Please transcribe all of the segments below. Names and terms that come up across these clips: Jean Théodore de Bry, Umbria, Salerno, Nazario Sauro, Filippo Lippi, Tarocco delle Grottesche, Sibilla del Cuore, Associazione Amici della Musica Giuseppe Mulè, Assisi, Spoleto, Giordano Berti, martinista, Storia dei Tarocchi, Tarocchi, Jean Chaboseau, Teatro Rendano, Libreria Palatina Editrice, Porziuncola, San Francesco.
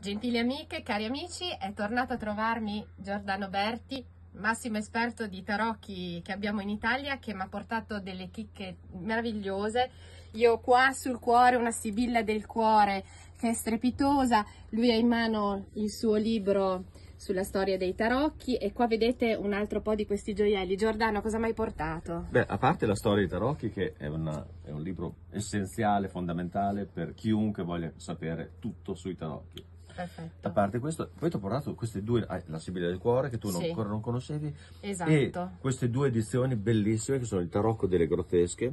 Gentili amiche, cari amici, è tornato a trovarmi Giordano Berti, massimo esperto di tarocchi che abbiamo in Italia, che mi ha portato delle chicche meravigliose. Io ho qua sul cuore una Sibilla del Cuore che è strepitosa, lui ha in mano il suo libro sulla storia dei tarocchi e qua vedete un altro po' di questi gioielli. Giordano, cosa mi hai portato? Beh, a parte la storia dei tarocchi, che è un libro essenziale, fondamentale per chiunque voglia sapere tutto sui tarocchi. Perfetto. A parte questo, poi ti ho portato queste due, la Sibilla del Cuore che tu ancora non conoscevi, esatto, e queste due edizioni bellissime che sono il Tarocco delle Grottesche,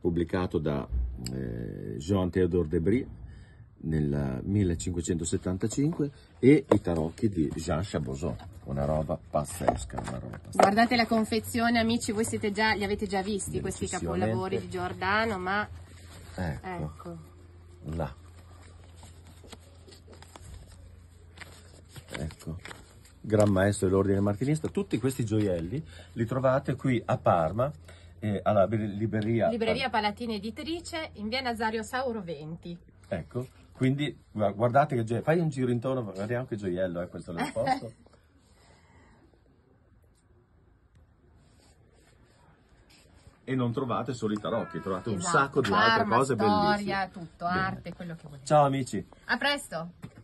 pubblicato da Jean Théodore de Bry nel 1575, e i tarocchi di Jean Chaboseau, una roba pazzesca, Guardate la confezione, amici, voi siete già, li avete già visti questi capolavori di Giordano, ma ecco. Là. Ecco, gran maestro dell'ordine martinista. Tutti questi gioielli li trovate qui a Parma, alla Libreria Palatina Editrice, in via Nazario Sauro 20. Ecco, quindi guardate che gioiello, fai un giro intorno, guardiamo che gioiello è questo del posto. E non trovate solo i tarocchi, trovate un sacco di altre cose bellissime. Storia, tutto, arte, quello che volete. Ciao amici. A presto.